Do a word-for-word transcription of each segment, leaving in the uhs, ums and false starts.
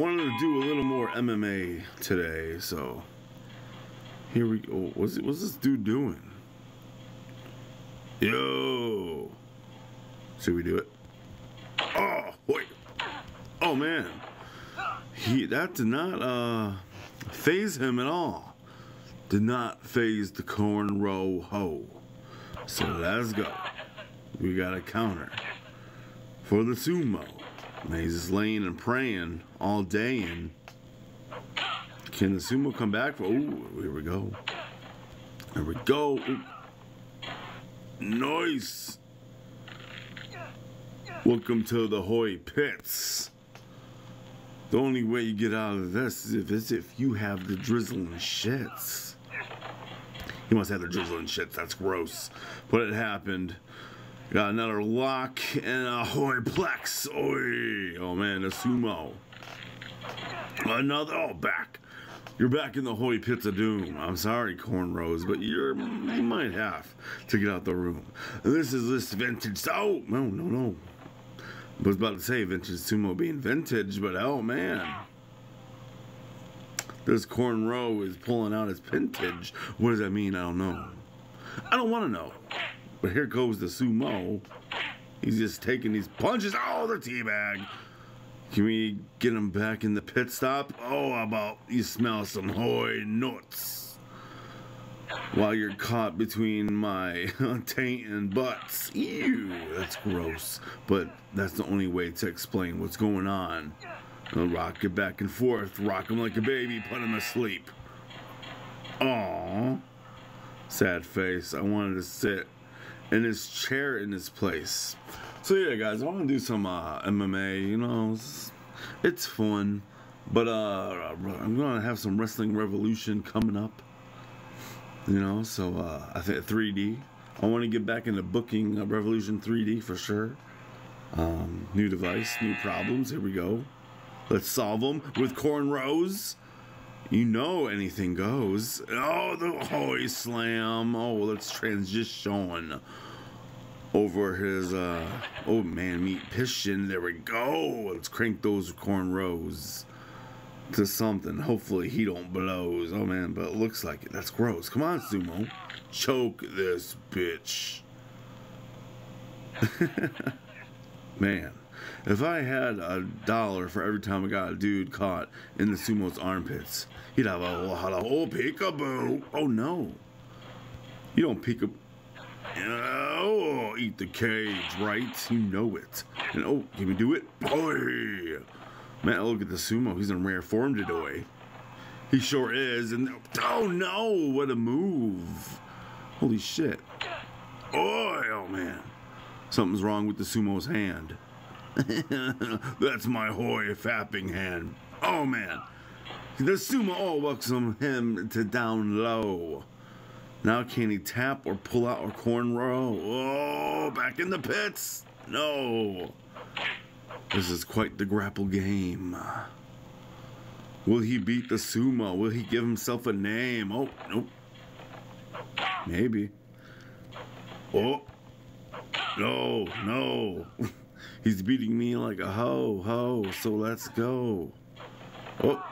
wanted to do a little more M M A today, so here we go. Oh, what's, what's this dude doing? Yo! Should we do it? Oh, wait. Oh, man. He, that did not uh, phase him at all. Did not phase the cornrow hoe. So let's go. We got a counter for the sumo. And he's just laying and praying all day. And can the sumo come back? For, ooh, here we go. Here we go. Ooh. Nice. Welcome to the Hoi Pits. The only way you get out of this is if, is if you have the drizzling shits. You must have the drizzling shits. That's gross. But it happened. Got another lock and a Hoi Plex. Oi. Oh, man, a sumo. Another. Oh, back. You're back in the Hoi Pits of Doom. I'm sorry, cornrows, but you're, you might have to get out the room. And this is this vintage. Oh, no, no, no. I was about to say vintage sumo being vintage, but oh, man. This cornrow is pulling out his vintage. What does that mean? I don't know. I don't want to know. But here goes the sumo. He's just taking these punches. Oh, the teabag. Can we get him back in the pit stop? Oh, how about you smell some Hoi nuts while you're caught between my taint and butts. Ew, that's gross. But that's the only way to explain what's going on. I'll rock it back and forth. Rock him like a baby. Put him to sleep. Aw. Sad face. I wanted to sit in his chair in this place. So yeah, guys, I want to do some uh, M M A, you know, it's, it's fun, but uh, I'm going to have some Wrestling Revolution coming up, you know, so uh, I think three D, I want to get back into booking uh, Revolution three D for sure. Um, new device, new problems, here we go, let's solve them with cornrows, you know anything goes. Oh, the Hoi Slam, oh, let's transition. Over his, uh, oh man, meat pishin. There we go. Let's crank those cornrows to something. Hopefully he don't blows. Oh man, but it looks like it. That's gross. Come on, sumo. Choke this bitch. Man, if I had a dollar for every time I got a dude caught in the sumo's armpits, he'd have a whole peekaboo. Oh no. You don't peekaboo. Oh, eat the cage, right? You know it. And oh, can we do it? Boy! Man, look at the sumo. He's in rare form today. He sure is. And oh no, what a move. Holy shit. Oh, oh man. Something's wrong with the sumo's hand. That's my Hoi fapping hand. Oh man. The sumo, oh, welcome him to down low. Now can he tap or pull out or cornrow? Oh, back in the pits. No. This is quite the grapple game. Will he beat the sumo? Will he give himself a name? Oh, nope. Maybe. Oh. No, no. He's beating me like a ho, ho. So let's go. Oh.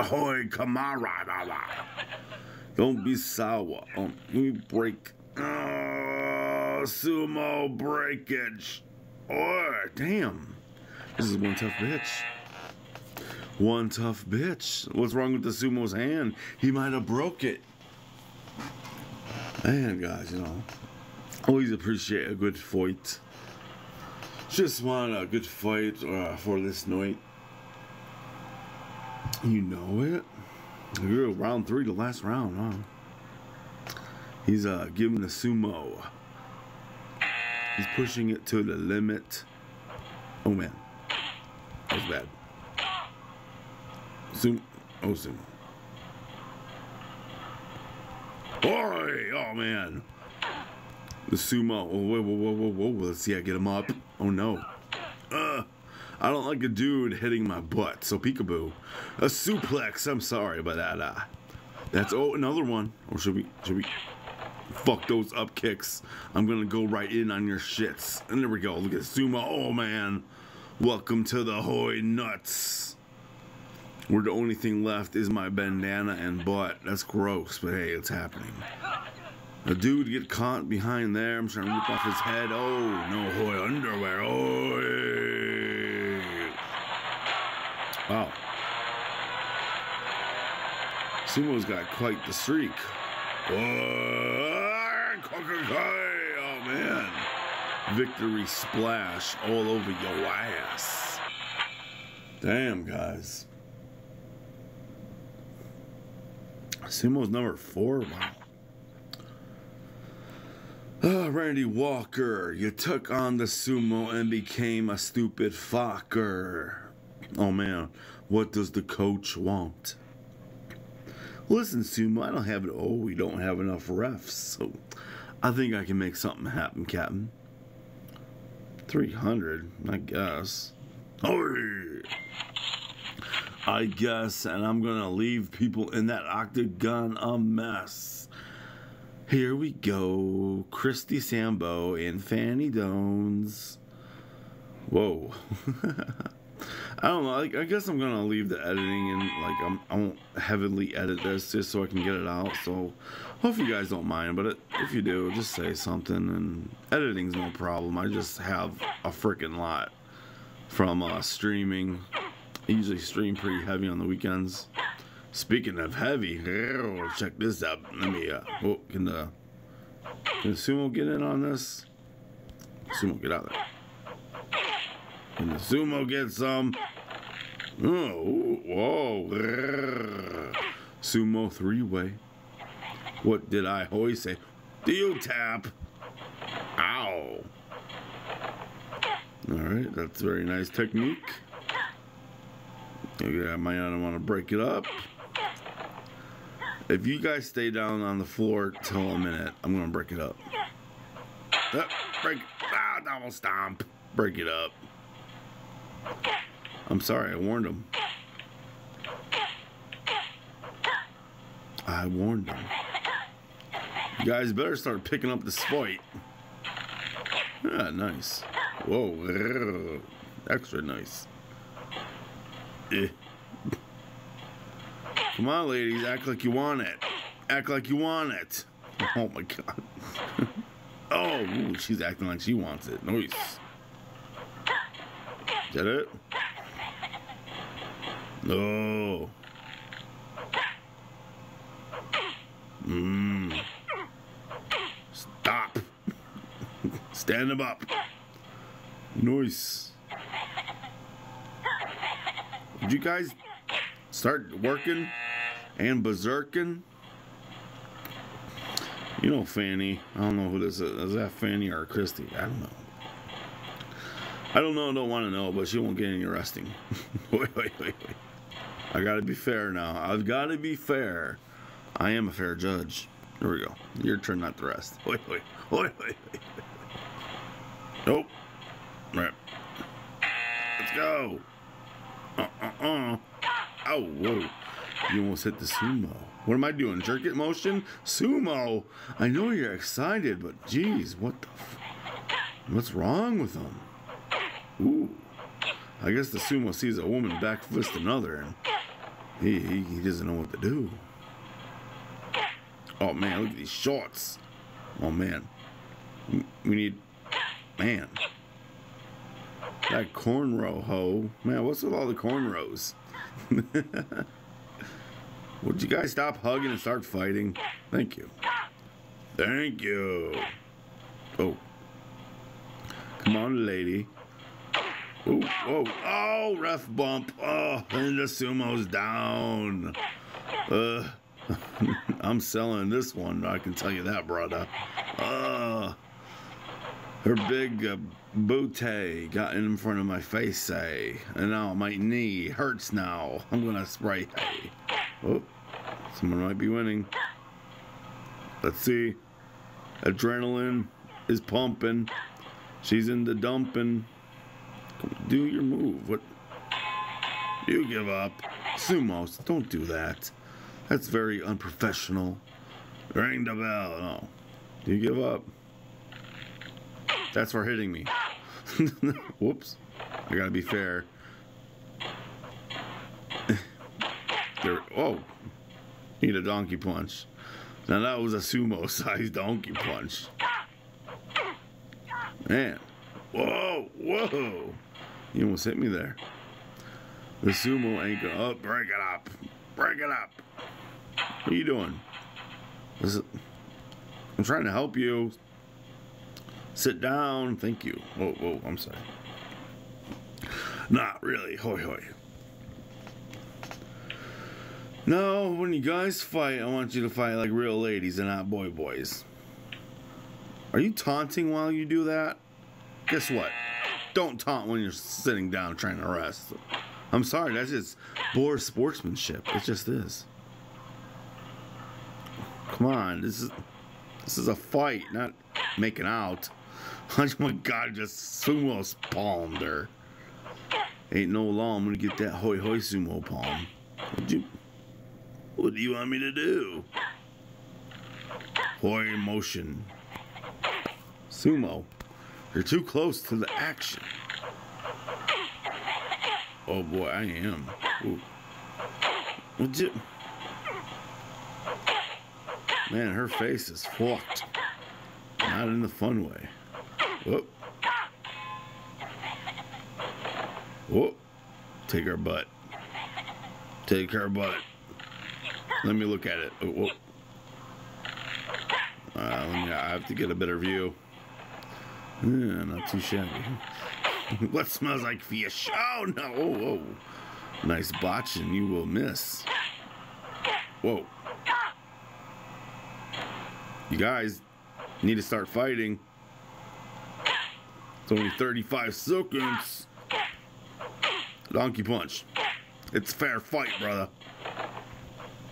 Ahoy, Kamara. Don't be sour. Oh, let me break. Oh, sumo breakage. Oh, damn. This is one tough bitch. One tough bitch. What's wrong with the sumo's hand? He might have broke it. Man, guys, you know, always appreciate a good fight. Just want a good fight uh, for this night. You know it. You're round three, the last round, huh? He's uh, giving the sumo. He's pushing it to the limit. Oh, man. That was bad. Sumo. Oh, sumo. Boy! Oh, man. The sumo. Oh, whoa, whoa, whoa, whoa, whoa. Let's see. I get him up. Oh, no. Uh. I don't like a dude hitting my butt, so peekaboo. A suplex, I'm sorry about that. Uh, that's, oh, another one. Or should we, should we? Fuck those up kicks. I'm gonna go right in on your shits. And there we go, look at sumo, oh man. Welcome to the Hoi Nuts. where the only thing left is my bandana and butt. That's gross, but hey, it's happening. A dude get caught behind there. I'm trying to rip off his head. Oh, no, hoy, underwear. Oh, wow. Sumo's got quite the streak. Oh, man. Victory splash all over your ass. Damn, guys. Sumo's number four. Wow. Oh, Randy Walker, you took on the sumo and became a stupid fucker. Oh man, what does the coach want? Listen, sumo, I don't have it. Oh, we don't have enough refs, so I think I can make something happen, Captain. three hundred, I guess. Oy! I guess, and I'm gonna leave people in that octagon a mess. Here we go, Christy Sambo and Fanny Dones. Whoa. I don't know, I, I guess I'm gonna leave the editing and like I'm, I won't heavily edit this just so I can get it out. So hope you guys don't mind, but it, if you do, just say something, and editing's no problem. I just have a freaking lot from uh, streaming. I usually stream pretty heavy on the weekends. Speaking of heavy, oh, check this out. Let me, uh, oh, can the, can the sumo get in on this? Sumo, get out there. Can the sumo get some? Oh, whoa. Sumo three-way. What did I always say? Do you tap? Ow. All right, that's a very nice technique. Okay, I might not want to break it up. If you guys stay down on the floor till a minute, I'm gonna break it up. Uh, break, ah, double stomp. Break it up. I'm sorry, I warned him. I warned him. You guys better start picking up this fight. Ah, nice. Whoa, extra nice. Come on, ladies, act like you want it. Act like you want it. Oh my god. Oh, ooh, she's acting like she wants it. Nice. Is that it? No. Mmm. Stop. Stand him up. Nice. Did you guys start working and berserking? You know Fanny. I don't know who this is. Is that Fanny or Christy? I don't know. I don't know. Don't want to know, but she won't get any resting. wait, wait, wait, wait. I got to be fair now. I've got to be fair. I am a fair judge. There we go. Your turn not to rest. Wait, wait, wait, wait, wait. Nope. All right. Let's go. Uh, uh, uh. Oh, whoa. You almost hit the sumo. What am I doing? Jerk it motion? Sumo. I know you're excited, but geez, what the f what's wrong with them? Ooh. I guess the sumo sees a woman back fist another, and he, he, he doesn't know what to do. Oh, man, look at these shorts. Oh, man. We need... Man. That cornrow hoe. Man, what's with all the cornrows? Would you guys stop hugging and start fighting? Thank you. Thank you. Oh. Come on, lady. Oh, oh, oh, ref bump. Oh, and the sumo's down. Uh, I'm selling this one, I can tell you that, brother. Uh, her big uh, booty got in front of my face, say. And now my knee hurts now. I'm gonna spray. Hey. Oh, someone might be winning. Let's see. Adrenaline is pumping. She's in the dumping. Do your move. What? You give up. Sumos, don't do that. That's very unprofessional. Ring the bell. No. You give up. That's for hitting me. Whoops. I gotta be fair. There, oh, need a donkey punch. Now that was a sumo-sized donkey punch. Man, whoa, whoa! You almost hit me there. The sumo ain't gonna. Oh, break it up, break it up. What are you doing? Is it, I'm trying to help you. Sit down. Thank you. Whoa, whoa. I'm sorry. Not really. Hoy, hoy. No, when you guys fight, I want you to fight like real ladies and not boy boys. Are you taunting while you do that? Guess what? Don't taunt when you're sitting down trying to rest. I'm sorry. That's just poor sportsmanship. It just is. Come on. This is this is a fight, not making out. Oh my god, just sumo palmed her. Ain't no law, I'm gonna get that hoy hoy sumo palm. What do you, what do you want me to do? Hoy motion. Sumo. You're too close to the action. Oh boy, I am. Ooh. What'd you, man, her face is fucked. Not in the fun way. Whoop. Whoop. Take her butt. Take her butt. Let me look at it. Oh, whoop. Uh, let me, I have to get a better view. Yeah, not too shabby. What smells like fish? Oh, no. Whoa. Whoa. Nice botching. You will miss. Whoa. You guys need to start fighting. It's only thirty-five seconds. Donkey punch. It's fair fight, brother.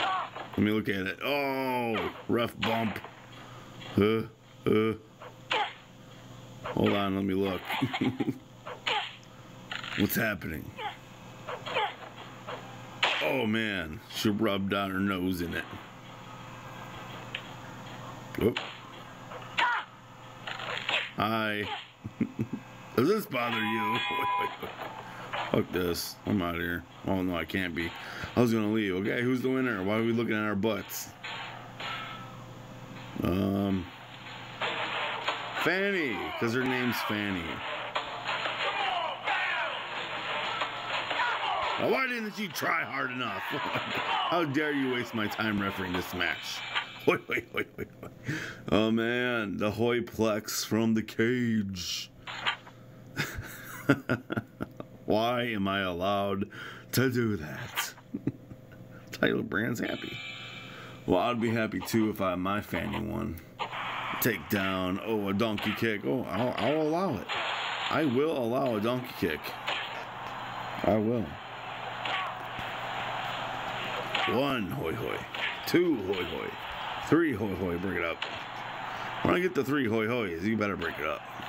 Let me look at it. Oh, rough bump. Uh, uh. Hold on, let me look. What's happening? Oh, man. She rubbed down her nose in it. Whoop. Hi. Does this bother you? Fuck this. I'm out of here. Oh no, I can't be. I was gonna leave. Okay, who's the winner? Why are we looking at our butts? Um, Fanny, because her name's Fanny. Now, why didn't you try hard enough? How dare you waste my time refereeing this match? Hoy, hoy, hoy, hoy, hoy. Oh man, the hoyplex from the cage. Why am I allowed to do that? Tyler Brand's happy. Well, I'd be happy too if I my Fanny won. Take down. Oh, a donkey kick. Oh, I'll, I'll allow it. I will allow a donkey kick. I will. One hoy hoy. Two hoy hoy. Three hoy hoy, bring it up. When I get the three hoy hoys, you better break it up.